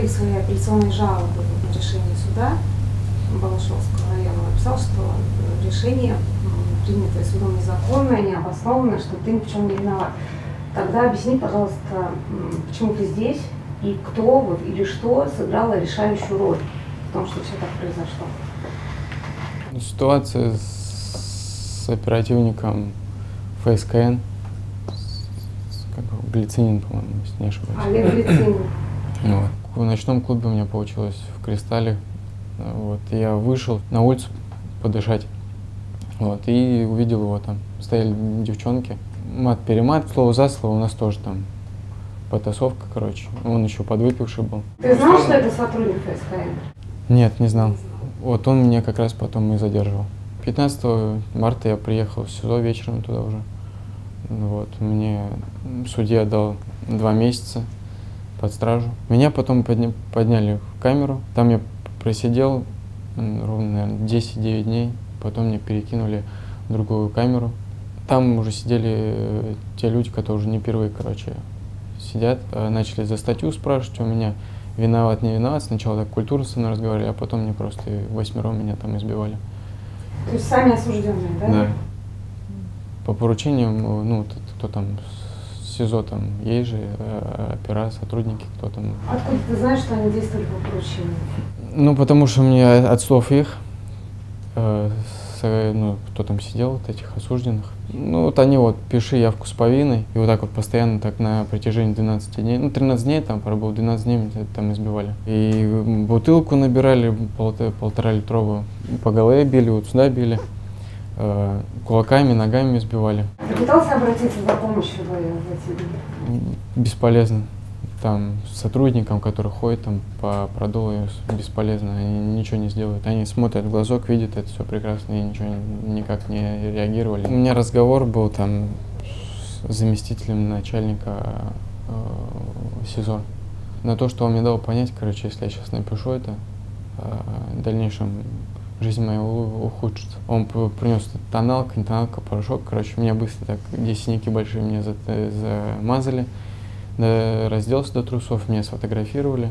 4 свои апелляционные жалобы на решение суда Балашовского района, написал, что решение, принятое судом, незаконное, необоснованное, что ты ни в чем не виноват. Тогда объясни, пожалуйста, почему ты здесь и кто вот, или что сыграло решающую роль в том, что все так произошло. Ситуация с оперативником ФСКН, Глицинин, по-моему, если не ошибаюсь. Олег Глицинин. В ночном клубе у меня получилось в Кристалле. Вот, я вышел на улицу подышать, вот, и увидел его там. Стояли девчонки, мат-перемат, слово за слово, у нас тоже там потасовка, короче. Он еще подвыпивший был. Ты знал, что это сотрудник ФСКН? Нет, не знал. Вот он меня как раз потом и задерживал. 15 марта я приехал в СИЗО вечером туда уже. Вот, мне судья дал 2 месяца под стражу. Меня потом подняли в камеру. Там я просидел ровно, наверное, 10-9 дней. Потом мне перекинули в другую камеру. Там уже сидели те люди, которые уже не впервые, короче, сидят. Начали за статью спрашивать у меня, виноват, не виноват. Сначала так культурно со мной разговаривали, а потом мне просто восьмером меня там избивали. То есть сами осужденные, да? Да. По поручениям, ну, кто там, СИЗО там, есть же, опера, сотрудники, кто там. Откуда ты знаешь, что они действовали по поручению? Ну, потому что мне от слов их, ну, кто там сидел, вот этих осужденных. Ну, вот они вот, пиши явку с повинной, и вот так вот постоянно так на протяжении 12 дней, ну, 13 дней там пробыл, 12 дней меня там избивали. И бутылку набирали, 1,5-литровую, по голове били, вот сюда били. Кулаками, ногами избивали. Ты пытался обратиться за помощью в эти дни? Бесполезно. Там сотрудникам, которые ходят там по продолу, бесполезно. Они ничего не сделают. Они смотрят в глазок, видят это все прекрасно и ничего никак не реагировали. У меня разговор был там с заместителем начальника СИЗО. На то, что он мне дал понять, короче, если я сейчас напишу это, в дальнейшем жизнь моя ухудшится. Он принес тоналка, порошок. Короче, меня быстро так, где синяки большие, меня замазали. Разделся до трусов, меня сфотографировали.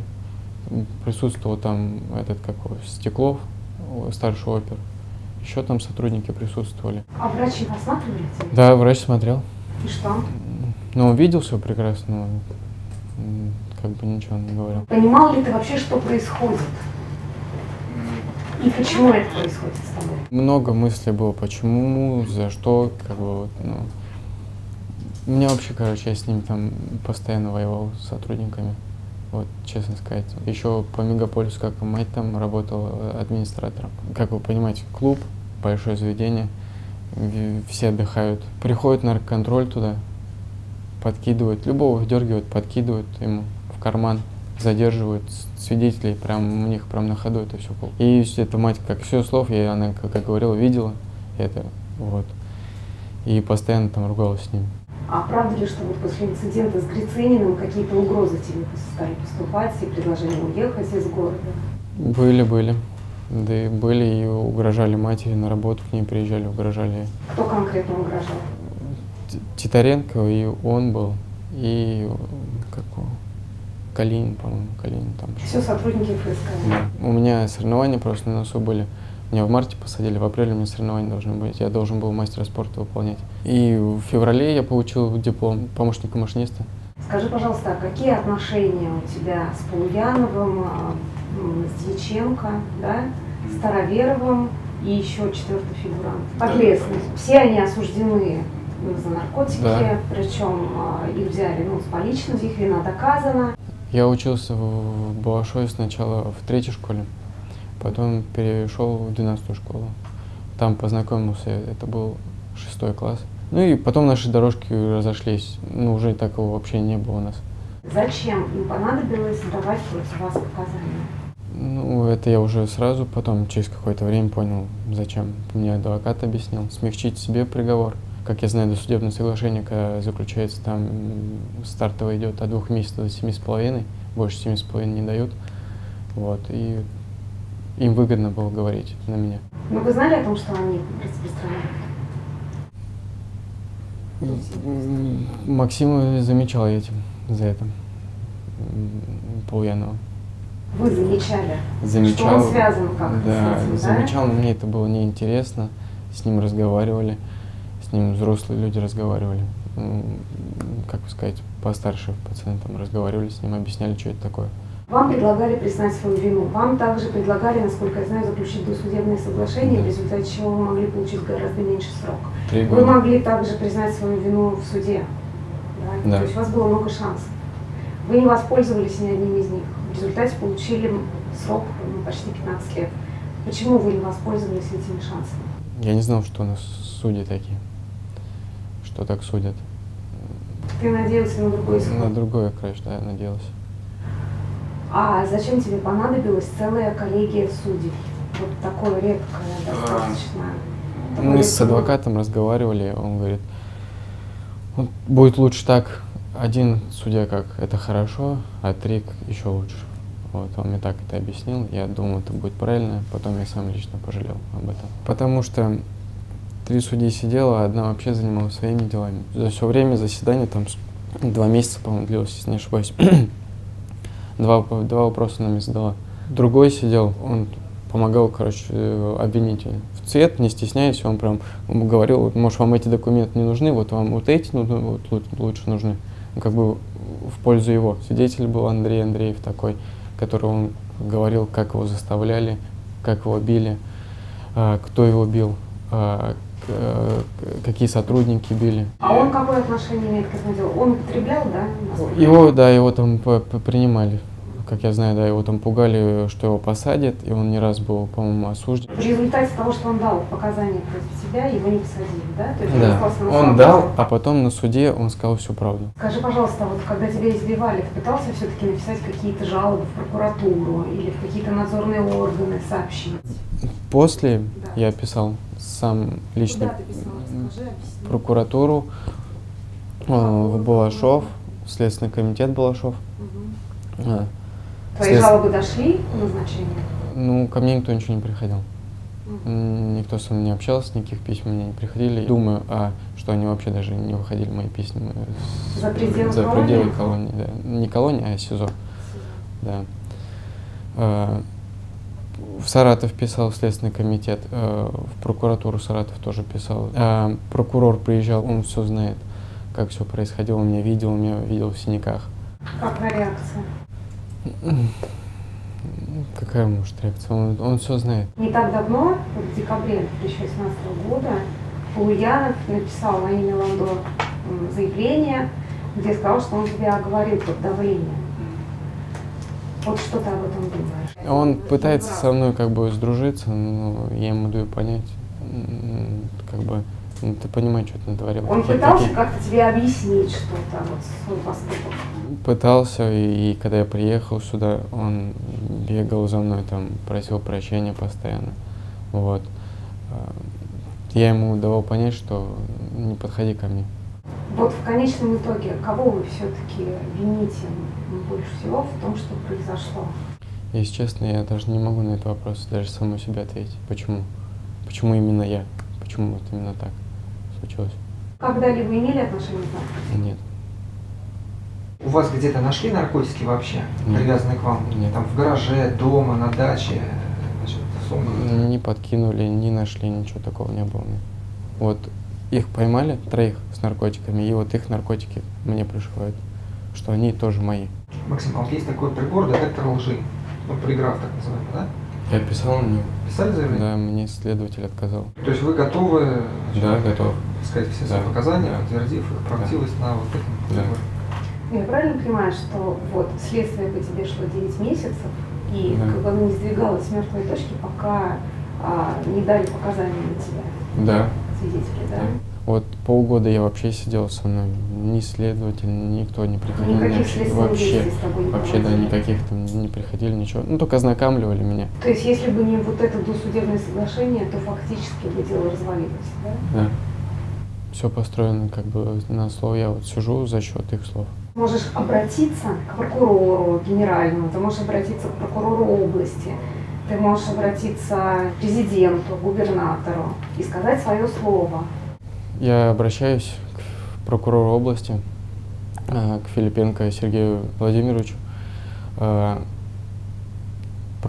Присутствовал там этот, как его, Стеклов, старший опер. Еще там сотрудники присутствовали. А врачи посматривали? Да, врач смотрел. И что? Ну, он видел все прекрасно, как бы ничего не говорил. Понимал ли ты вообще, что происходит? И почему это происходит с тобой? Много мыслей было, почему, за что, как бы вот, ну. У меня вообще, короче, я с ним там постоянно воевал с сотрудниками, вот, честно сказать. Еще по мегаполису, как мать там, работала администратором. Как вы понимаете, клуб, большое заведение, все отдыхают. Приходит наркоконтроль туда, подкидывают, любого вдергивают, подкидывают ему в карман. Задерживают свидетелей, прям у них прям на ходу это все было. И эта мать, как все слов, она, как я говорил, видела это, вот. И постоянно там ругалась с ним. А правда ли, что вот после инцидента с Глицининым какие-то угрозы тебе стали поступать, и предложили уехать из города? Были. Да и были, и угрожали матери, на работу к ней приезжали, угрожали. Кто конкретно угрожал? Титаренко, и он был, и какого? Калинин, по-моему, Калинин там. Все сотрудники ФСКН. Да. У меня соревнования просто на носу были. Меня в марте посадили, в апреле у меня соревнования должны быть. Я должен был мастера спорта выполнять. И в феврале я получил диплом помощника машиниста. Скажи, пожалуйста, какие отношения у тебя с Полуяновым, с Двиченко, да, с Тароверовым и еще 4-й фигурант? Подлесный. Все они осуждены за наркотики, да. Причем их взяли, ну, с поличным, их вина доказана. Я учился в Балашове сначала в 3-й школе, потом перешел в 12-ю школу. Там познакомился, это был 6-й класс. Ну и потом наши дорожки разошлись, ну уже такого вообще не было у нас. Зачем им понадобилось давать против вас показания? Ну, это я уже сразу потом, через какое-то время понял, зачем. Мне адвокат объяснил, смягчить себе приговор. Как я знаю, досудебное соглашение, когда заключается, там стартово идет от 2 месяцев до 7,5, больше 7,5 не дают. Вот, и им выгодно было говорить на меня. Но вы знали о том, что они распространяют? Максима замечал этим, за это, Полуянова. Вы замечали, что он связан как-то с этим, да? Замечал, но мне это было неинтересно. С ним разговаривали, с ним взрослые люди разговаривали. Как бы сказать, постарше пацаны там разговаривали с ним, объясняли, что это такое. Вам предлагали признать свою вину. Вам также предлагали, насколько я знаю, заключить досудебное соглашение, в результате чего вы могли получить гораздо меньше срок. 3 года. Вы могли также признать свою вину в суде. Да? Да. То есть у вас было много шансов. Вы не воспользовались ни одним из них. В результате получили срок почти 15 лет. Почему вы не воспользовались этими шансами? Я не знал, что у нас судьи такие, что так судят. Ты надеялся на другой исход? На другой краш, да, я надеялся. А зачем тебе понадобилась целая коллегия судей? Вот такое редкое, достаточно. Мы с адвокатом разговаривали, он говорит, будет лучше так, 1 судья как это хорошо, а 3 еще лучше. Вот, он мне так это объяснил, я думал, это будет правильно, потом я сам лично пожалел об этом. Потому что 3 судьи сидела, а 1 вообще занималась своими делами. За все время заседания, там 2 месяца, по-моему, длилось, если не ошибаюсь, два вопроса она мне задала. Другой сидел, он помогал, короче, обвинителю. В цвет, не стесняясь, он прям говорил, может, вам эти документы не нужны, вот вам вот эти ну, вот лучше нужны. Как бы в пользу его. Свидетель был Андрей Андреев такой, который он говорил, как его заставляли, как его били, кто его бил, какие сотрудники били. А он какое отношение имеет к этому делу? Он употреблял, да? Его, да, его там принимали. Как я знаю, да, его там пугали, что его посадят, и он не раз был, по-моему, осужден. В результате того, что он дал показания против себя, его не посадили, да? То есть да. Он дал, а потом на суде он сказал всю правду. Скажи, пожалуйста, вот когда тебя избивали, ты пытался все-таки написать какие-то жалобы в прокуратуру или в какие-то надзорные органы, сообщить? После я писал сам лично. Куда ты писал? Расскажи, объясни. Прокуратуру, в Балашов, в Следственный комитет Балашов. Угу. Твои жалобы дошли к назначению? Ну, ко мне никто ничего не приходил. Никто со мной не общался, никаких писем мне не приходили. Думаю, что они вообще даже не выходили, мои письма. За пределы колонии? За пределы колонии, да. Не колонии, а СИЗО. Да. В Саратов писал в Следственный комитет, в прокуратуру Саратов тоже писал. Прокурор приезжал, он все знает, как все происходило, он меня видел в синяках. Какая реакция? Какая может реакция? Он все знает. Не так давно, в декабре 2018 года, Полуянов написал на имя Ландо заявление, где сказал, что он тебя оговорил под давлением. Вот что ты об этом думаешь? Он пытается со мной как бы сдружиться, но я ему даю понять, как бы, ты понимаешь, что ты натворил. Он пытался как-то тебе объяснить что-то, вот свой поступок? Пытался, и когда я приехал сюда, он бегал за мной, там, просил прощения постоянно, вот. Я ему давал понять, что не подходи ко мне. Вот в конечном итоге, кого вы все-таки вините больше всего в том, что произошло? Если честно, я даже не могу на этот вопрос даже самому себе ответить. Почему? Почему именно я? Почему вот именно так случилось? Когда-либо имели отношение к вам? Нет. У вас где-то нашли наркотики вообще, привязанные к вам? Нет. Там в гараже, дома, на даче, значит, в сумке? Не подкинули, не нашли, ничего такого не было. Вот их поймали, 3 с наркотиками, и вот их наркотики мне пришивают, что они тоже мои. Максим, а вот есть такой прибор, детектор лжи, ну, полиграф так называемый, да? Я писал на него. Писали заявление? Да, мне следователь отказал. То есть вы готовы? Да, готов. Искать все свои показания, подтвердив их правдивость на вот этом приборе? Да. Я правильно понимаю, что вот следствие по тебе шло 9 месяцев, и как бы оно не сдвигалось с мертвой точки, пока не дали показания на тебя? Да. Свидетели, да? Вот полгода я вообще сидел со мной, ни следователь, никто не приходил. Никаких следственных с тобой не вообще, да, никаких там не приходили, ничего. Ну, только ознакомливали меня. То есть, если бы не вот это досудебное соглашение, то фактически бы дело развалилось, да? Да. Все построено как бы на слово, я вот сижу за счет их слов. Можешь обратиться к прокурору генеральному, ты можешь обратиться к прокурору области, ты можешь обратиться к президенту, губернатору и сказать свое слово. Я обращаюсь к прокурору области, к Филипенко Сергею Владимировичу.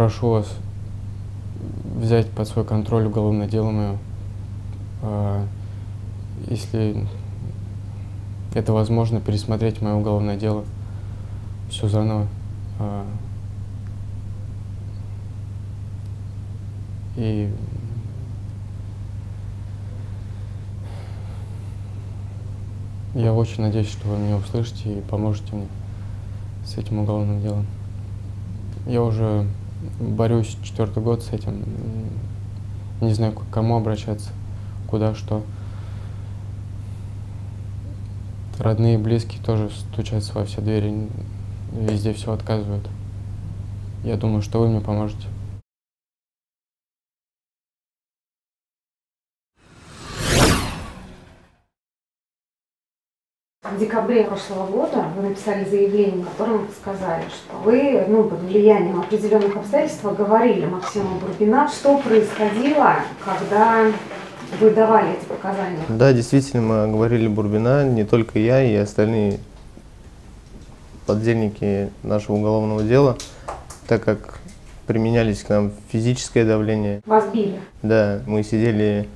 прошу вас взять под свой контроль уголовное дело мое, если это возможно, пересмотреть мое уголовное дело, все заново. И я очень надеюсь, что вы меня услышите и поможете мне с этим уголовным делом. Я уже борюсь 4-й год с этим, не знаю, к кому обращаться, куда, что. Родные и близкие тоже стучатся во все двери, везде все отказывают. Я думаю, что вы мне поможете. В декабре прошлого года вы написали заявление, в котором сказали, что вы, под влиянием определенных обстоятельств говорили Максиму Бурбину, что происходило, когда вы давали эти показания. Да, действительно, мы говорили Бурбину, не только я и остальные подельники нашего уголовного дела, так как применялись к нам физическое давление. Вас били? Да, мы сидели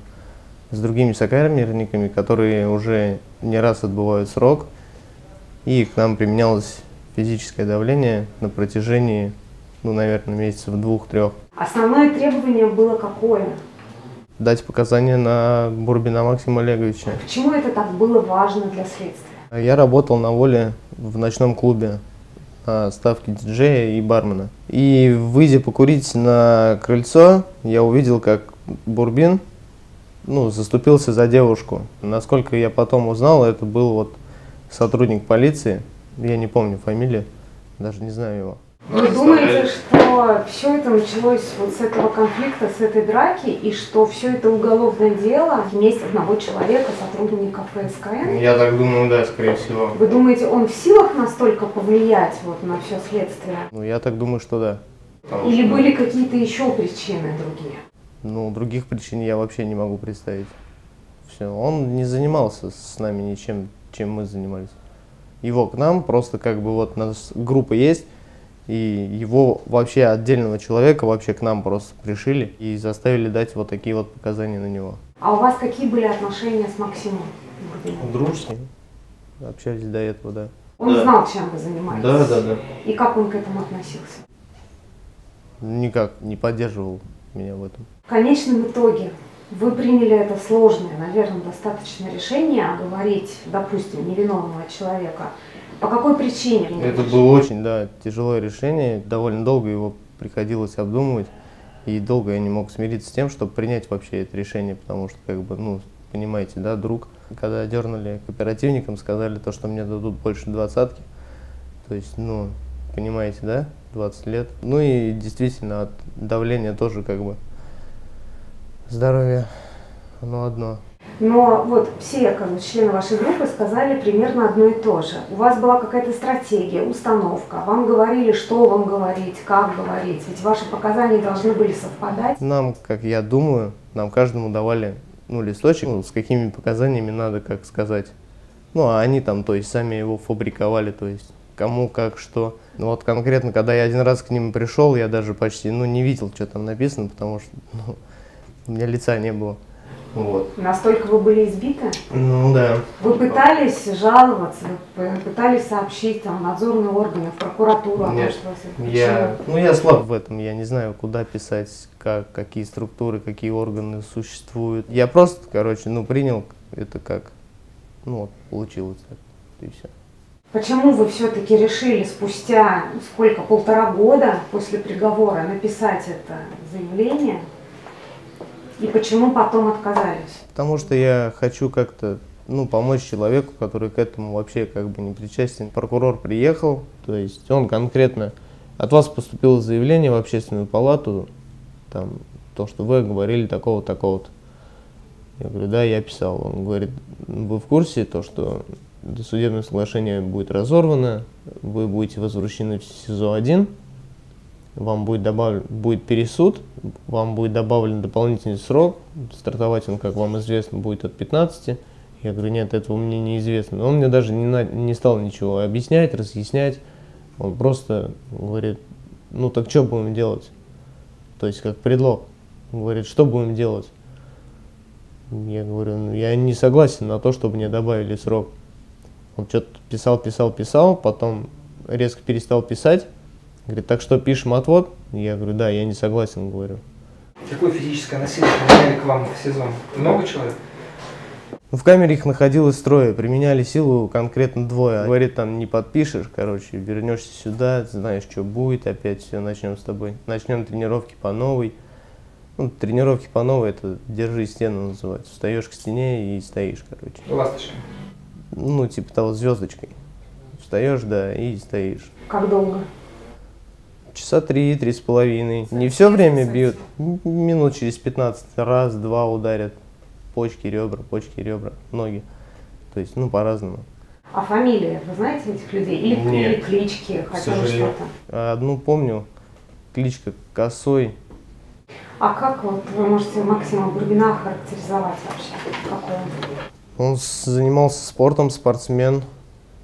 с другими сокамерниками, которые уже не раз отбывают срок, и к нам применялось физическое давление на протяжении, наверное, месяцев 2-3. Основное требование было какое? Дать показания на Бурбина Максима Олеговича. Почему это так было важно для следствия? Я работал на воле в ночном клубе на ставке диджея и бармена. И, выйдя покурить на крыльцо, я увидел, как Бурбин заступился за девушку. Насколько я потом узнал, это был сотрудник полиции, я не помню фамилию, даже не знаю его. Вы думаете, что все это началось с этого конфликта, с этой драки, и что все это уголовное дело месть одного человека, сотрудника ФСКН? Я так думаю, да, скорее всего. Вы думаете, он в силах настолько повлиять на все следствие? Я так думаю, что да. Или были какие-то еще причины другие? Других причин я вообще не могу представить. Все. Он не занимался с нами ничем, чем мы занимались. Его к нам, просто у нас группа есть, и его вообще отдельного человека к нам просто пришили и заставили дать такие показания на него. А у вас какие были отношения с Максимом? Дружные. Общались до этого, да. Он знал, чем вы занимались? Да, да, да. И как он к этому относился? Никак не поддерживал меня в этом. В конечном итоге вы приняли это сложное, наверное, достаточно решение оговорить, допустим, невиновного человека. По какой причине? Это было очень, тяжелое решение. Довольно долго его приходилось обдумывать. И долго я не мог смириться с тем, чтобы принять вообще это решение, потому что, понимаете, да, друг. Когда дернули к оперативникам, сказали то, что мне дадут больше 20-ки. То есть, понимаете, да? 20 лет. И действительно, от давления тоже здоровье, оно одно. Но все, члены вашей группы сказали примерно одно и то же. У вас была какая-то стратегия, установка. Вам говорили, что вам говорить, как говорить. Ведь ваши показания должны были совпадать. Нам, как я думаю, нам каждому давали листочек, с какими показаниями надо, как сказать. А они сами его фабриковали, кому, как, что. Конкретно, когда я один раз к ним пришел, я даже почти, не видел, что там написано, потому что, у меня лица не было. Настолько вы были избиты? Да. Вы пытались жаловаться, вы пытались сообщить, надзорные органы, в прокуратуру? Нет, я слаб в этом, я не знаю, куда писать, какие структуры, какие органы существуют. Я просто, принял это получилось так, и все. Почему вы все-таки решили спустя сколько, 1,5 года после приговора написать это заявление? И почему потом отказались? Потому что я хочу как-то помочь человеку, который к этому вообще не причастен. Прокурор приехал, то есть он конкретно: от вас поступило заявление в общественную палату, то, что вы говорили такого-то, такого-то. Я говорю, да, я писал. Он говорит, вы в курсе, что досудебное соглашение будет разорвано, вы будете возвращены в СИЗО-1, вам будет пересуд, вам будет добавлен дополнительный срок, стартовать он, как вам известно, будет от 15. Я говорю, нет, этого мне неизвестно. Он мне даже не стал ничего объяснять, разъяснять. Он просто говорит, так что будем делать? то есть как предлог. Он говорит, что будем делать? Я говорю, ну, я не согласен на то, чтобы мне добавили срок. Он что-то писал, потом резко перестал писать. Говорит, так что пишем отвод? Я говорю, да, я не согласен, говорю. Какое физическое насилие применяли к вам в СИЗО? Много человек? В камере их находилось трое, применяли силу конкретно двое. Говорит, там не подпишешь, короче, вернешься сюда, знаешь, что будет, опять все, начнем с тобой. Начнем тренировки по новой. Ну, тренировки по новой, это держи стену называется. Встаешь к стене и стоишь, короче. Ласточкой? Ну, типа того, звездочкой. Встаешь, да, и стоишь. Как долго? Часа 3–3,5. Не все время бьют, минут через 15. Раз-два ударят. Почки, ребра, ноги. То есть, ну, по-разному. А фамилии вы знаете этих людей? Или, нет, или клички, хотя бы что-то? Одну помню, кличка Косой. А как вот вы можете Максима Бурбина характеризовать вообще? Какой он? Он занимался спортом, спортсмен.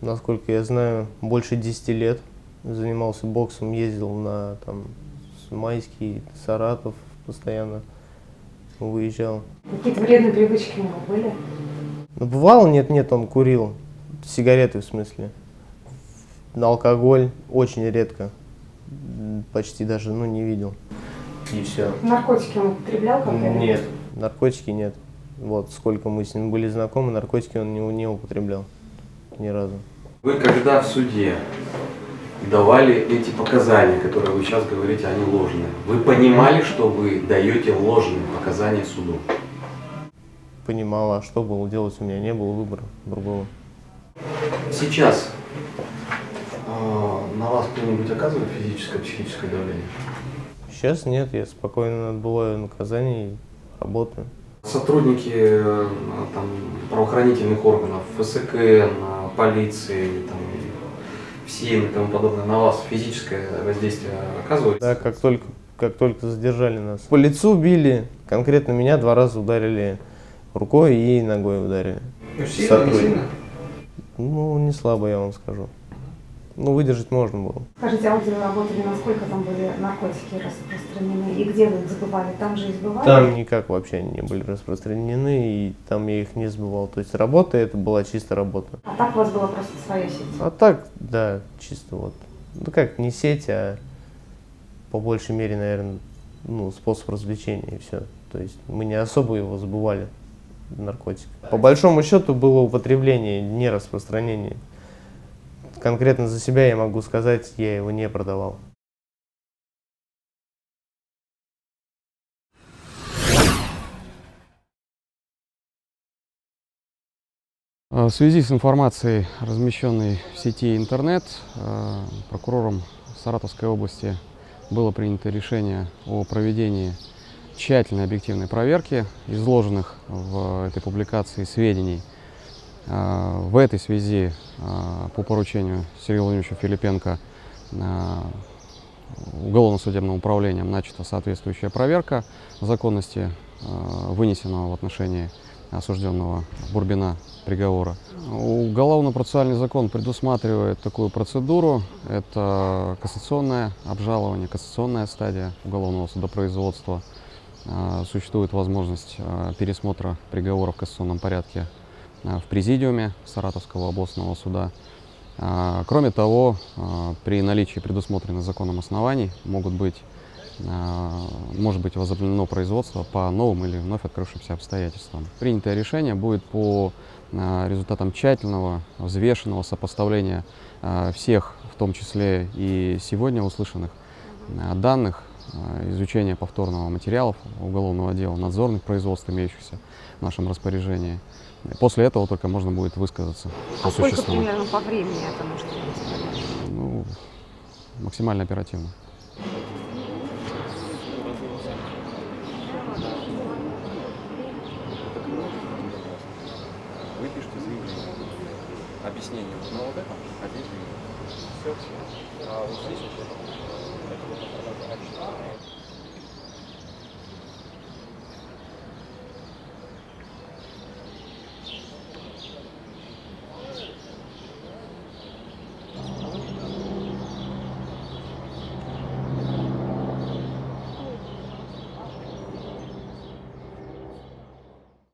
Насколько я знаю, больше 10 лет. Занимался боксом, ездил на там, Майский, Саратов постоянно. Выезжал. Какие-то вредные привычки у него были? Ну, бывало, нет, он курил. Сигареты, в смысле. На алкоголь очень редко. Почти даже, ну, не видел. И все. Наркотики он употреблял когда-нибудь? Нет, наркотики нет. Вот, сколько мы с ним были знакомы, наркотики он не употреблял. Ни разу. Вы когда в суде давали эти показания, которые вы сейчас говорите, они ложные? Вы понимали, что вы даете ложные показания суду? Понимала, а что было делать? У меня не было выбора другого. Сейчас на вас кто-нибудь оказывает физическое, психическое давление? Сейчас нет, я спокойно отбываю наказание и работаю. Сотрудники там, правоохранительных органов, ФСКН, полиции, там, и тому подобное, на вас физическое воздействие оказывается? Да, как только задержали нас. По лицу били, конкретно меня 2 раза ударили рукой и ногой ударили. Ну, сильно, не сильно? Ну, не слабо, я вам скажу. Ну, выдержать можно было. Скажите, а вот вы работали, насколько там были наркотики распространены? И где вы их сбывали? Там же и сбывали? Там никак вообще не были распространены, и там я их не сбывал. То есть работа, это была чисто работа. А так у вас была просто своя сеть? А так, да, чисто вот. Ну как, не сеть, а по большей мере, наверное, ну, способ развлечения и все. То есть мы не особо его сбывали, наркотик. По большому счету было употребление, не распространение. Конкретно за себя я могу сказать, я его не продавал. В связи с информацией, размещенной в сети интернет, прокурором Саратовской области было принято решение о проведении тщательной объективной проверки изложенных в этой публикации сведений. В этой связи по поручению Сергея Владимировича Филипенко уголовно-судебным управлением начата соответствующая проверка законности вынесенного в отношении осужденного Бурбина приговора. Уголовно-процессуальный закон предусматривает такую процедуру. Это кассационное обжалование, кассационная стадия уголовного судопроизводства. Существует возможность пересмотра приговора в кассационном порядке в президиуме Саратовского областного суда. Кроме того, при наличии предусмотренных законом оснований может быть возобновлено производство по новым или вновь открывшимся обстоятельствам. Принятое решение будет по результатам тщательного, взвешенного сопоставления всех, в том числе и сегодня услышанных данных, изучения повторного материалов уголовного дела, надзорных производств, имеющихся в нашем распоряжении. После этого только можно будет высказаться. А сколько примерно по времени это может быть? Ну, максимально оперативно. Выпишите заявление. Объяснение вот на вот этом, а здесь все. А вот здесь вот это.